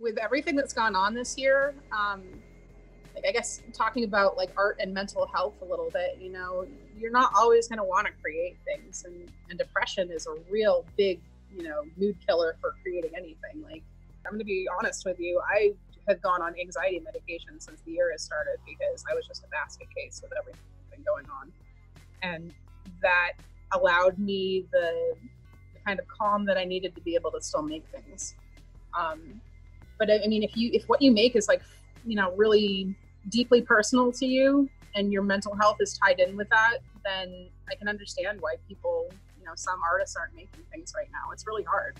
with everything that's gone on this year, like I guess talking about like art and mental health a little bit, you know, you're not always going to want to create things, and depression is a real big, you know, mood killer for creating anything. Like, I'm going to be honest with you, I have gone on anxiety medication since the year has started because I was just a basket case with everything going on, and that allowed me the kind of calm that I needed to be able to still make things. But I mean, if what you make is like, you know, really deeply personal to you, and your mental health is tied in with that, then I can understand why people, you know, some artists aren't making things right now. It's really hard.